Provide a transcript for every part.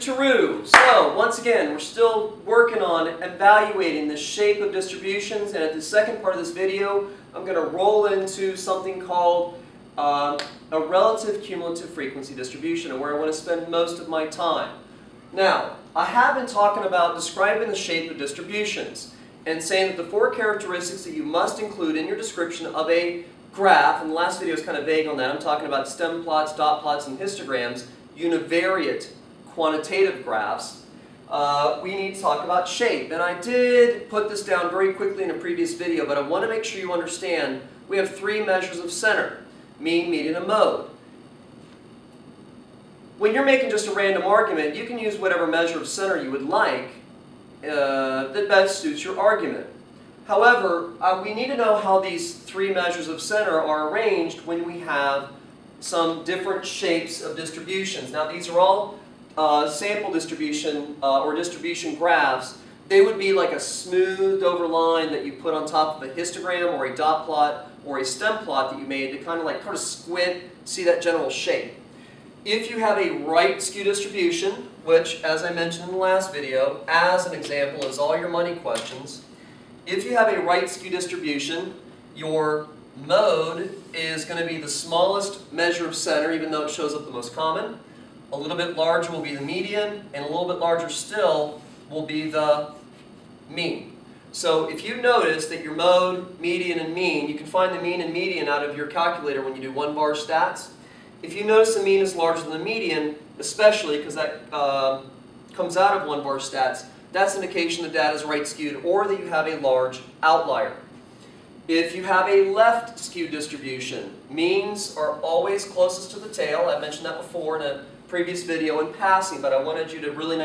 Switcheroo. So once again, we're still working on evaluating the shape of distributions, and at the second part of this video, I'm going to roll into something called a relative cumulative frequency distribution, and where I want to spend most of my time. Now, I have been talking about describing the shape of distributions and saying that the four characteristics that you must include in your description of a graph, and the last video is kind of vague on that, I'm talking about stem plots, dot plots, and histograms, univariate quantitative graphs, we need to talk about shape. And I did put this down very quickly in a previous video, but I want to make sure you understand we have three measures of center: mean, median, and mode. When you're making just a random argument, you can use whatever measure of center you would like that best suits your argument. However, we need to know how these three measures of center are arranged when we have some different shapes of distributions. Now, these are all sample distribution or distribution graphs. They would be like a smoothed over line that you put on top of a histogram or a dot plot or a stem plot that you made to kind of squint, see that general shape. If you have a right skew distribution, which, as I mentioned in the last video, as an example is all your money questions, if you have a right skew distribution, your mode is going to be the smallest measure of center, even though it shows up the most common. A little bit larger will be the median, and a little bit larger still will be the mean. So if you notice that your mode, median, and mean, you can find the mean and median out of your calculator when you do one-bar stats. If you notice the mean is larger than the median, especially because that comes out of one-bar stats, that's an indication the data is right-skewed or that you have a large outlier. If you have a left-skewed distribution, means are always closest to the tail. I mentioned that before in a previous video in passing, but I wanted you to really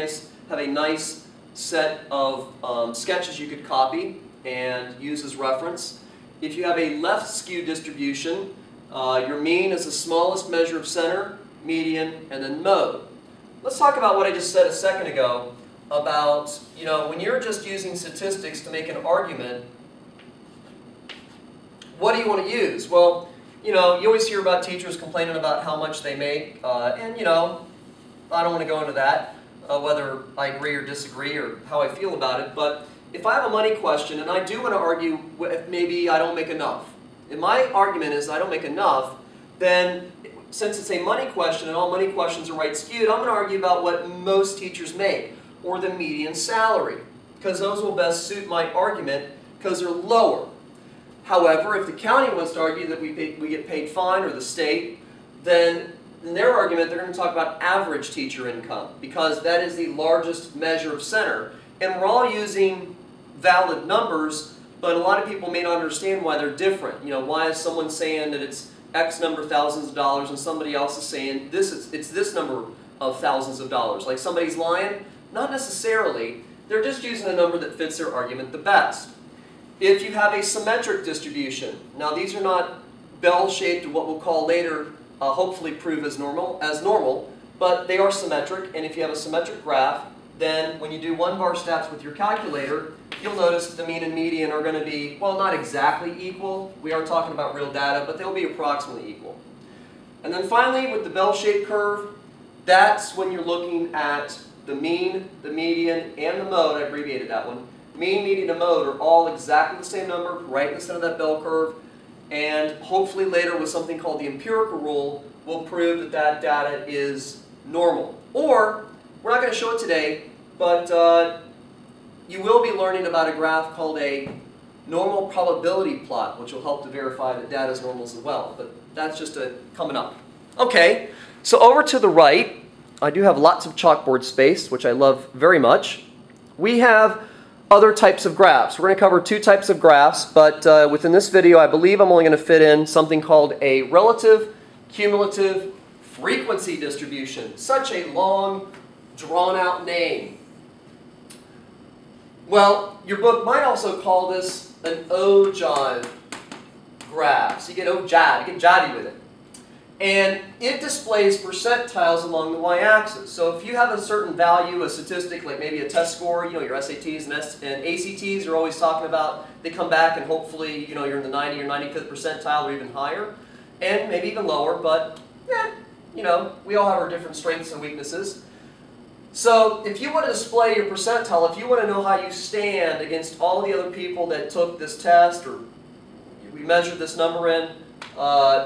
have a nice set of sketches you could copy and use as reference. If you have a left-skewed distribution, your mean is the smallest measure of center, median, and then mode. Let's talk about what I just said a second ago about, you know, when you're just using statistics to make an argument, what do you want to use? Well, you know, you always hear about teachers complaining about how much they make, and you know, I don't want to go into that, whether I agree or disagree or how I feel about it, but if I have a money question and I do want to argue if maybe I don't make enough, if my argument is I don't make enough, then since it's a money question and all money questions are right skewed, I'm going to argue about what most teachers make or the median salary, because those will best suit my argument because they're lower. However, if the county wants to argue that we get paid fine, or the state, then in their argument they're going to talk about average teacher income because that is the largest measure of center. And we're all using valid numbers, but a lot of people may not understand why they're different. You know, why is someone saying that it's X number of thousands of dollars and somebody else is saying this is, it's this number of thousands of dollars? Like somebody's lying? Not necessarily. They're just using a number that fits their argument the best. If you have a symmetric distribution, now these are not bell-shaped, what we'll call later, hopefully prove as normal, but they are symmetric, and if you have a symmetric graph, then when you do one-bar stats with your calculator, you'll notice that the mean and median are going to be, well, not exactly equal. We are talking about real data, but they'll be approximately equal. And then finally, with the bell-shaped curve, that's when you're looking at the mean, the median, and the mode. I abbreviated that one. Mean, median, and mode are all exactly the same number, right in the center of that bell curve, and hopefully later with something called the empirical rule, we'll prove that that data is normal. Or, we're not going to show it today, but you will be learning about a graph called a normal probability plot, which will help to verify that data is normal as well, but that's just coming up. Okay, so over to the right, I do have lots of chalkboard space, which I love very much. We have other types of graphs. We're going to cover two types of graphs, but within this video I believe I'm only going to fit in something called a relative cumulative frequency distribution. Such a long, drawn-out name. Well, your book might also call this an ogive graph. So you get jivey with it. And it displays percentiles along the y-axis. So if you have a certain value, a statistic, like maybe a test score, you know, your SATs and ACTs are always talking about, they come back and hopefully, you know, you're in the 90 or 95th percentile or even higher, and maybe even lower, but, yeah, you know, we all have our different strengths and weaknesses. So if you want to display your percentile, if you want to know how you stand against all the other people that took this test, or we measured this number in,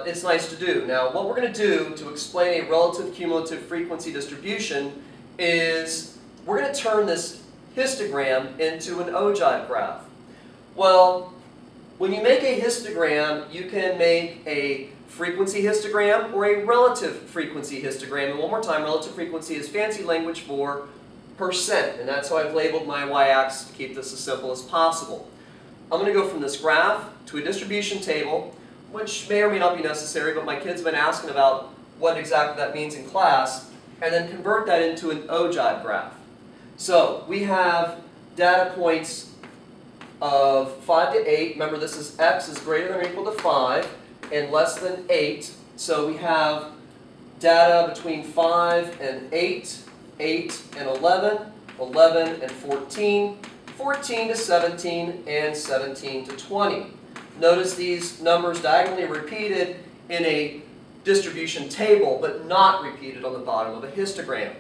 it's nice to do. Now, what we're going to do to explain a relative cumulative frequency distribution is we're going to turn this histogram into an ogive graph. Well, when you make a histogram, you can make a frequency histogram or a relative frequency histogram. And one more time, relative frequency is fancy language for percent. And that's how I've labeled my y-axis to keep this as simple as possible. I'm going to go from this graph to a distribution table, which may or may not be necessary, but my kids have been asking about what exactly that means in class, and then convert that into an ogive graph. So we have data points of 5 to 8. Remember, this is x is greater than or equal to 5 and less than 8. So we have data between 5 and 8, 8 and 11, 11 and 14, 14 to 17, and 17 to 20. Notice these numbers diagonally repeated in a distribution table, but not repeated on the bottom of a histogram.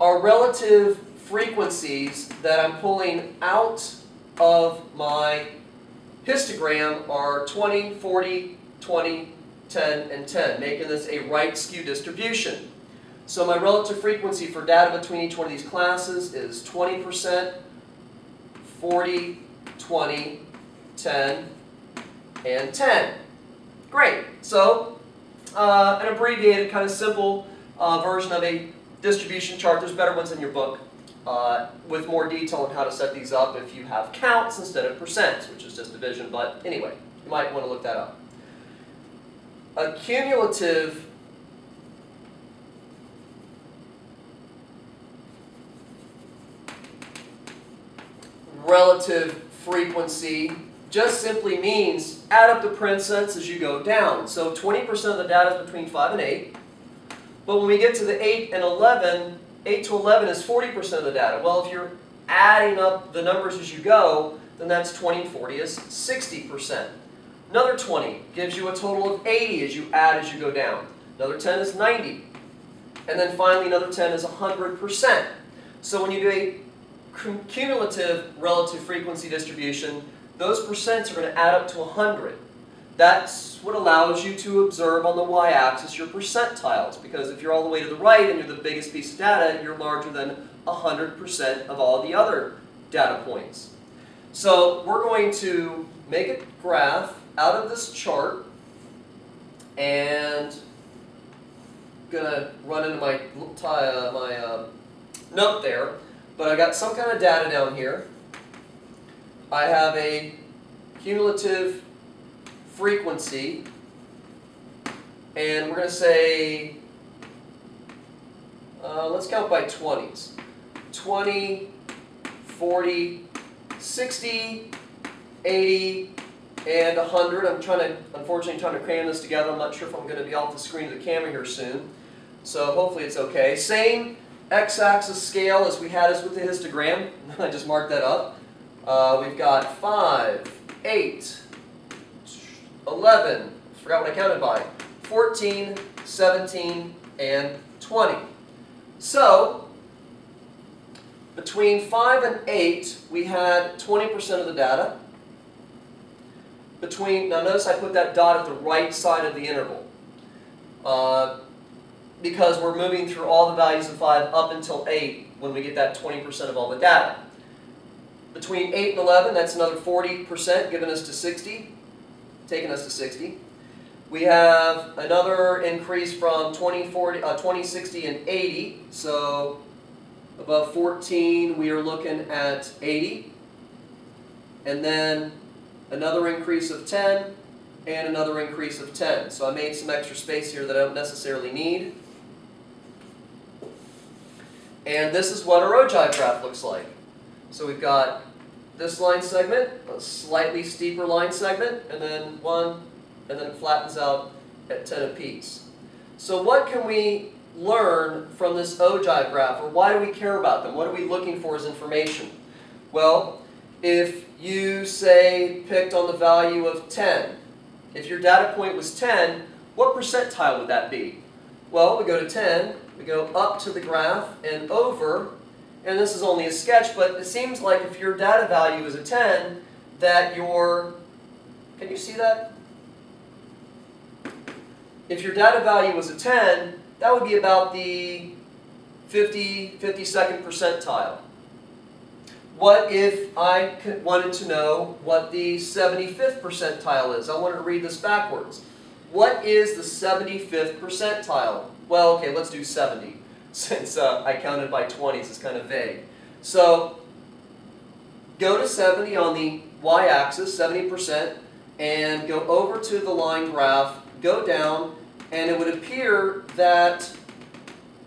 Our relative frequencies that I'm pulling out of my histogram are 20, 40, 20, 10, and 10, making this a right skew distribution. So my relative frequency for data between each one of these classes is 20%, 40, 20, 10, and 10. Great. So an abbreviated, kind of simple version of a distribution chart. There's better ones in your book with more detail on how to set these up if you have counts instead of percents, which is just division, but anyway, you might want to look that up. A cumulative relative frequency just simply means add up the percents as you go down. So 20% of the data is between 5 and 8. But when we get to the 8 and 11, 8 to 11 is 40% of the data. Well, if you're adding up the numbers as you go, then that's 20, 40 is 60%. Another 20 gives you a total of 80 as you add as you go down. Another 10 is 90. And then finally another 10 is 100%. So when you do a cumulative relative frequency distribution, those percents are going to add up to 100. That's what allows you to observe on the y-axis your percentiles, because if you're all the way to the right and you're the biggest piece of data, you're larger than 100% of all the other data points. So we're going to make a graph out of this chart, and I'm going to run into my, note there, but I got some kind of data down here. I have a cumulative frequency, and we're going to say, let's count by 20s, 20, 40, 60, 80, and 100. I'm trying to, unfortunately, cram this together. I'm not sure if I'm going to be off the screen of the camera here soon, so hopefully it's okay. Same x-axis scale as we had us with the histogram. I just marked that up. We've got 5, 8, 11, forgot what I counted by, 14, 17, and 20. So, between 5 and 8, we had 20% of the data. Between, now notice I put that dot at the right side of the interval, because we're moving through all the values of 5 up until 8 when we get that 20% of all the data. Between 8 and 11, that's another 40%, giving us to 60, taking us to 60. We have another increase from 20, 60, and 80. So above 14, we are looking at 80. And then another increase of 10, and another increase of 10. So I made some extra space here that I don't necessarily need. And this is what our ogive graph looks like. So we've got this line segment, a slightly steeper line segment, and then one, and then it flattens out at 10 apiece. So what can we learn from this ogive graph, or why do we care about them? What are we looking for as information? Well, if you, say, picked on the value of 10, if your data point was 10, what percentile would that be? Well, we go to 10, We go up to the graph and over, and this is only a sketch, but it seems like if your data value is a 10, that your, can you see that? If your data value was a 10, that would be about the 52nd percentile. What if I wanted to know what the 75th percentile is? I wanted to read this backwards. What is the 75th percentile? Well, okay, let's do 70. Since I counted by 20s, it's kind of vague. So go to 70 on the y-axis, 70%, and go over to the line graph, go down, and it would appear that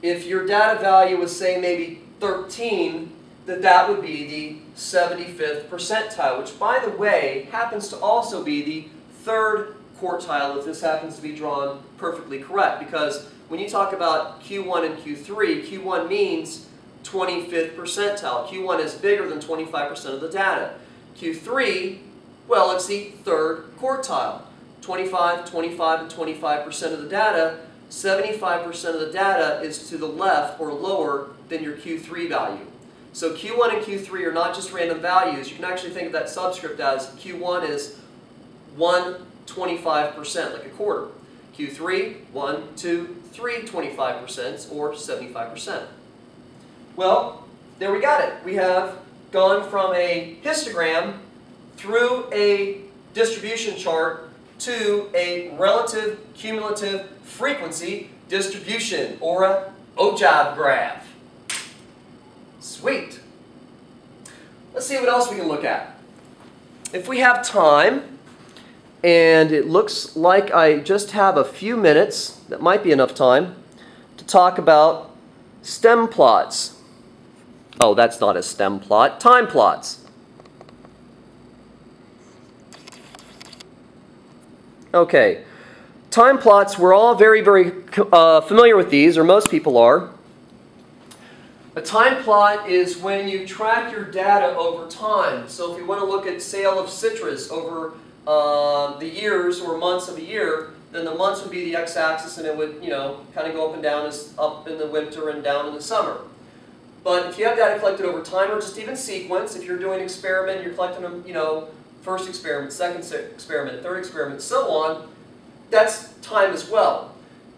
if your data value was, say, maybe 13, that would be the 75th percentile, which, by the way, happens to also be the third quartile if this happens to be drawn perfectly correct, because when you talk about Q1 and Q3, Q1 means 25th percentile. Q1 is bigger than 25% of the data. Q3, well, it's the third quartile. 25, 25, and 25% of the data. 75% of the data is to the left or lower than your Q3 value. So Q1 and Q3 are not just random values. You can actually think of that subscript as Q1 is 1/25%, like a quarter. Q3, 1, 2, 3 25%, or 75%. Well, there we got it. We have gone from a histogram through a distribution chart to a relative cumulative frequency distribution, or a Ogive graph. Sweet. Let's see what else we can look at. If we have time, and it looks like I just have a few minutes, that might be enough time, to talk about stem plots. Oh, that's not a stem plot, time plots. Okay, time plots, we're all very, very familiar with these, or most people are. A time plot is when you track your data over time. So if you want to look at sale of citrus over the years or months of a year, then the months would be the x-axis, and it would, you know, kind of go up and down, as up in the winter and down in the summer. But if you have data collected over time, or just even sequence, if you're doing an experiment, you're collecting them, you know, first experiment, second experiment, third experiment, so on, that's time as well.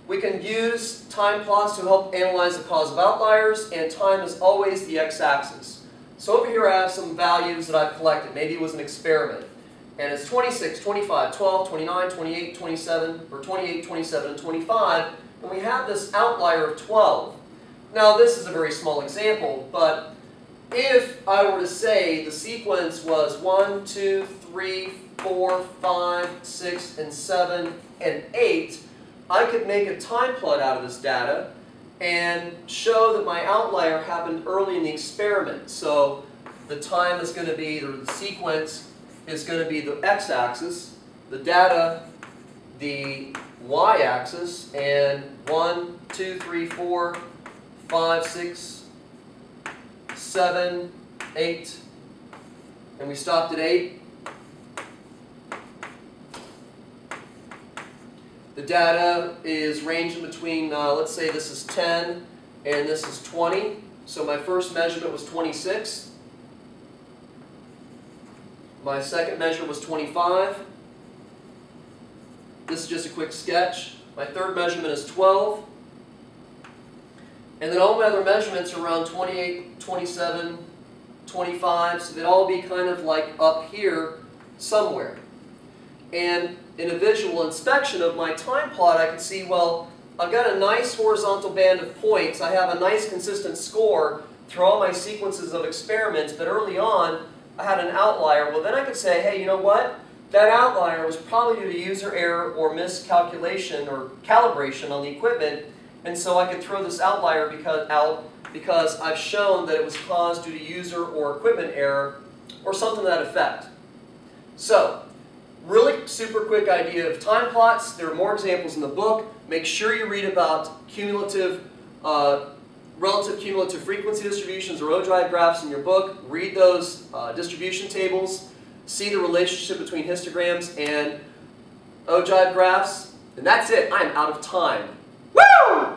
We can use time plots to help analyze the cause of outliers, and time is always the x-axis. So over here I have some values that I've collected. Maybe it was an experiment. And it's 26, 25, 12, 29, 28, 27, or 28, 27, and 25, and we have this outlier of 12. Now this is a very small example, but if I were to say the sequence was 1, 2, 3, 4, 5, 6, and 7, and 8, I could make a time plot out of this data and show that my outlier happened early in the experiment. So the time is going to be, or the sequence, is going to be the x-axis, the data, the y-axis, and 1, 2, 3, 4, 5, 6, 7, 8, and we stopped at 8. The data is ranging between, let's say this is 10 and this is 20, so my first measurement was 26. My second measure was 25. This is just a quick sketch. My third measurement is 12. And then all my other measurements are around 28, 27, 25, so they'd all be kind of like up here somewhere. And in a visual inspection of my time plot, I can see, well, I've got a nice horizontal band of points. I have a nice consistent score through all my sequences of experiments, but early on, I had an outlier. Well, then I could say, hey, you know what? That outlier was probably due to user error or miscalculation or calibration on the equipment, and so I could throw this outlier out because I've shown that it was caused due to user or equipment error or something to that effect. So, really super quick idea of time plots. There are more examples in the book. Make sure you read about cumulative relative cumulative frequency distributions, or Ogive graphs, in your book. Read those distribution tables, see the relationship between histograms and Ogive graphs, and that's it. I'm out of time. Woo!